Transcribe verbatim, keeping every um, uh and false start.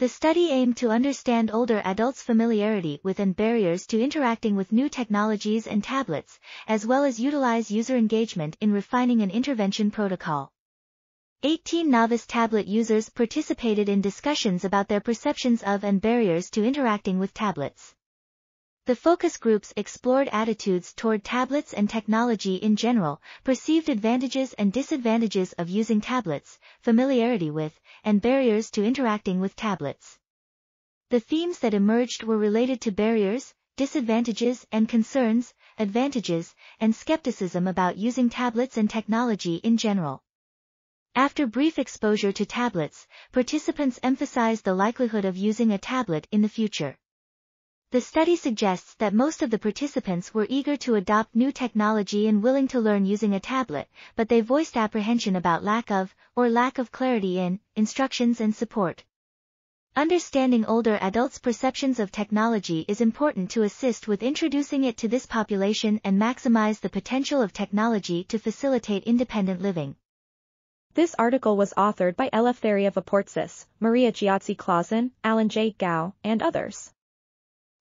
The study aimed to understand older adults' familiarity with and barriers to interacting with new technologies and tablets, as well as utilize user engagement in refining an intervention protocol. eighteen novice tablet users participated in discussions about their perceptions of and barriers to interacting with tablets. The focus groups explored attitudes toward tablets and technology in general, perceived advantages and disadvantages of using tablets, familiarity with, and barriers to interacting with tablets. The themes that emerged were related to barriers, disadvantages and concerns, advantages, and skepticism about using tablets and technology in general. After brief exposure to tablets, participants emphasized the likelihood of using a tablet in the future. The study suggests that most of the participants were eager to adopt new technology and willing to learn using a tablet, but they voiced apprehension about lack of, or lack of clarity in, instructions and support. Understanding older adults' perceptions of technology is important to assist with introducing it to this population and maximize the potential of technology to facilitate independent living. This article was authored by Eleftheria Vaportzis, Maria Giatsi Clausen, Alan J. Gow, and others.